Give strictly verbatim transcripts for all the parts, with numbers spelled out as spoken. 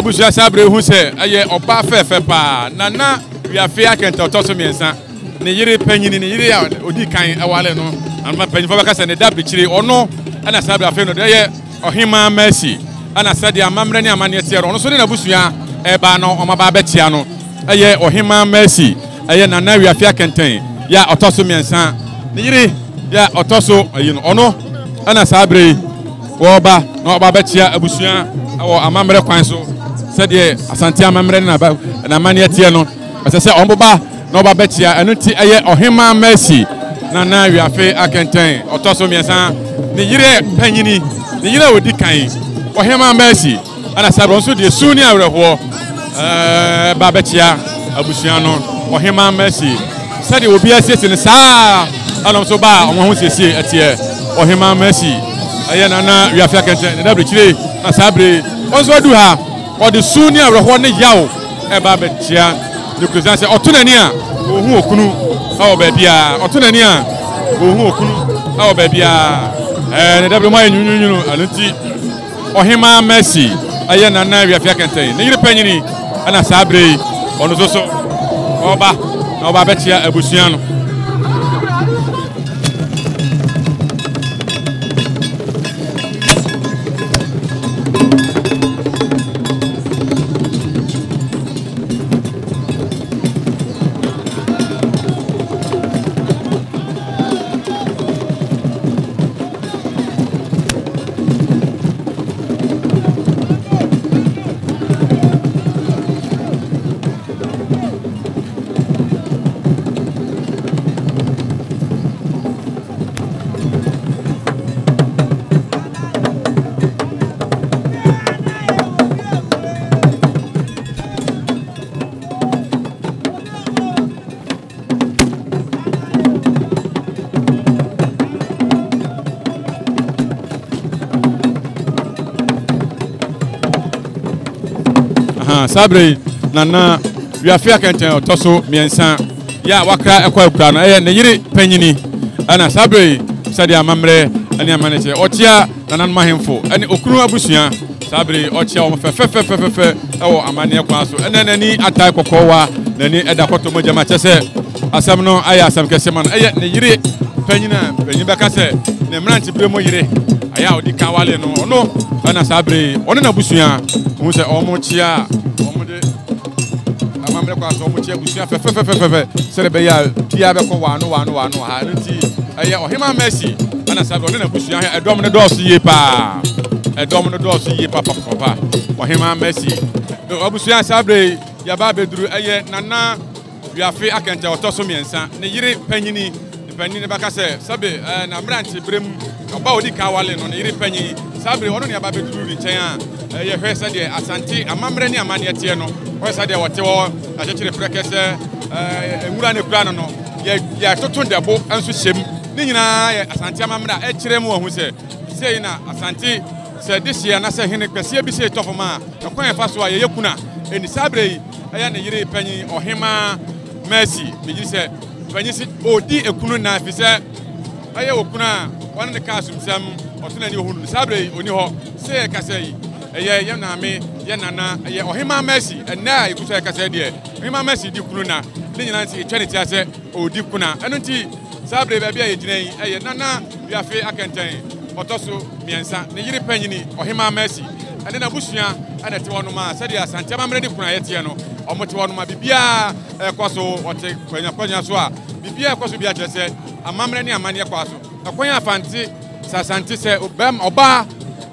obuja sabre huse aye oba fe fe pa nana wi afia kenta otoso miensa ne yire panyini ne yire odi kan awale no anma panyi fo baka se ne dabre chire ono ana sabre afi no aye ohima mercy ana sade amamre ne amane tiere ono so ne na busua eba no omaba betia no aye ohima mercy aye nana wi afia kenta ya otoso miensa ne yire ya otoso aye no ono ana sabre woba no oba betia abusua awo amamre kwan so sede asante amamre na ba na mane tie no sese omboba no ba betia anuti aye ohima mercy na na wi afi akenten otoso miensa ne yire panyini ne yire odi kan ohima mercy ana sabron so de suni awreho eh ba betia abusua no ohima mercy sede obi asese ne saa alom so ba omo ho sese atie ohima mercy aye na na wi afi akenten ne dabre chire na sabre onzo du ha o de suni awreho ne yawo e ba betia de présence otunani a ohun okunu awo ba bia otunani a ohun okunu awo ba bia eh ne dabre ma nyunyunyu alanti ohima mercy aye na na wi afi akenten ne yire panyini ana sabre onzo so oba oba betia abusuano sabre nana wi afia kenten otoso miensa ya wakra ekwa ekwa no eye ne yiri panyini ana sabre sade amamre ani amanache otia nanan mahemfo ani okunu abusua sabre otia o fe fe fe fe fe ewo amane ekwa so ene nani atai kokowa nani eda koto mojama chese asam no aya asam kese man eye ne yiri panyina panyi beka se ne mranti bremo yiri aya odi kawale no no ana sabre ono na abusua mu se omo chia amamre kwa so muche busia fe fe fe fe serebe ya bia be ko wanu wanu wanu ha nti eye ohima mercy ana sabe na busia ha edom ne dosu ye pa edom ne dosu ye pa papa ohima mercy no busia sabe ya ba bedru eye nana wiafe akente otoso miensa ne yire panyini ne panyini baka se sabe na branch brem oba odi kawale no ne yire panyini sabe ono ne ba bedru ni chean eye hwese de asante amamre ni amane tie no wesa de wotewo achechire frekese eh emura ne kura no no ya totun de bo anso chem ni nyina ya asante amamra e chire mu ohu se sei na asante se disia na se hene kpese bi se tofoma akon e faso aye kuna eni sabre aya ne yire panyi ohima mercy me ji se panyi se odi ekunu na fi se aye okuna wan ne kaso msam otuna ni ohunu sabre oni ho se kasei eye ye na me ye nana ye ohima mercy na ikuso ye kase de ohima mercy di kunu na ni nyina nti etweniti ase odi kuna enu nti sabre ba bia ye ginan eye nana biafe akenten otoso miensa ne yiri panyini ohima mercy ene na busua ana ti wono ma sadi asante amamre di kuna ye tie no omote wono ma bibia ekwaso ote kwanya kwanya so a bibia ekwaso bia tese amamre ni amane ekwaso akwanya afanti sasante se obam oba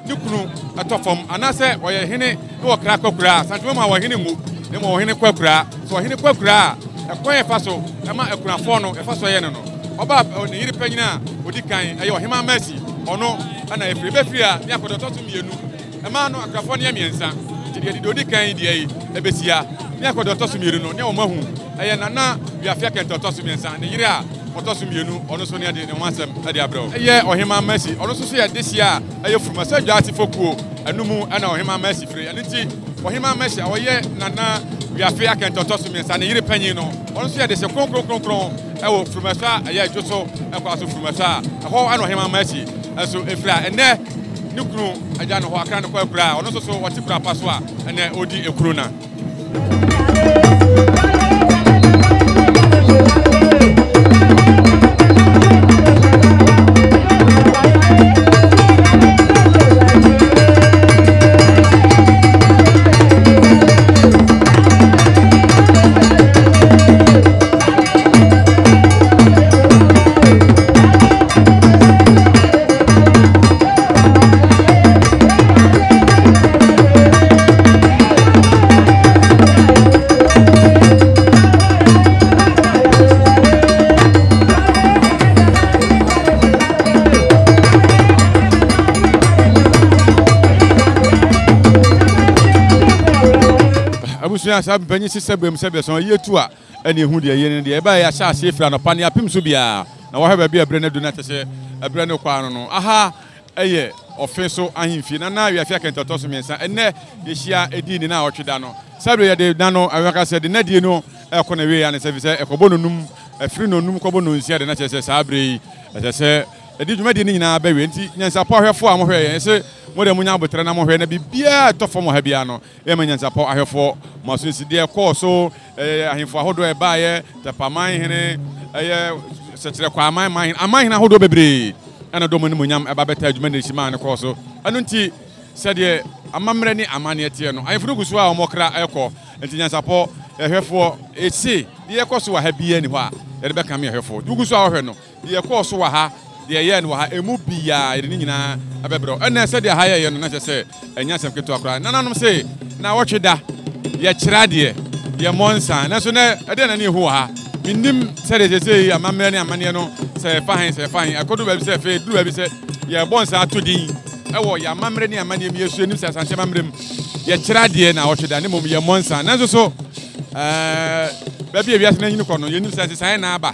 dikunu atofom anase oyehene no kra kokura santo ma wohene mu ne ma wohene kokura so wohene kokura ekoye faso e ma ekurafo no e faso ye ne no oba ne yiri panyina odi kan ayo ohima mercy ono ana efri befria ne akodototo mienu e ma no akrafo ne miensa ti de odi kan de ayi e besia ne akodototo mienu no ne o mahu aye nana wi afia kan tototo miensa ne yiri a ototo mienu ono so ne de ne wasem ade abro aye ohima mercy ono so so ye desia aye furumasa jati fokuo anumu ana ohima mercy free anti ohima mercy awoye nana wi afia kan totoso miensa ne yiri panyin no ono so ye desia konkron konkron ewo furumasa aye joso ekwaso furumasa ho ana ohima mercy aso efra ene Nukru ajano ho akran ko ebra ono so so wati bra paso a na odi ekru na ça beni sisebe msebe son yetua ene hu de yene de e ba ya sha se fra no pane apim so bia na wo haba bia bre na do na tese bre no kwa no no aha eye ofe so ahimfi na na wi afia kento to so miensa ene ye hia edi ni na otweda no sabre ye de na no awaka se de na die no e ko na we ya na se se e ko bononum e firi no num ko bonon sia de na tese sabre tese edi djuma de ni nyina ba we nti nyansa po hwefo a mo hwe ye se mode munya botre na mo hwe na bibia to fo mo ha bia no e ma nyansa po ahwefo maso si de ko so eh ahimfo ahodo e ba ye tapaman hene eh setre kwa man man aman ahodo bebre ana do mo nyam e ba beta adwuma ne shima ne ko so anu nti se de amamre ni amane tie no ahimfo gusu a omokra eko nti nyansa po ehwefo esi de ko so wa ha bia ni ho a e be kan me ehwefo gusu a ohwe no de ko so wa ha de ye no ha emu bia e ni nyina abebro ana se de ha ye no na se se enya sem keto akra na nanom se na wo tweda ya chradie ya monsa na so na ade na ni ho ha mindim serese se ya mamre ni amane no se fa hin se fa hin akodu ba bi se fe du ba bi se ya bonsa atodin e wo ya mamre ni amane mi yesu enim se Asante mamre ya chradie na otweda ne mom ya monsa na so so eh ba bi e biase na nyi ko no yenim se se na aba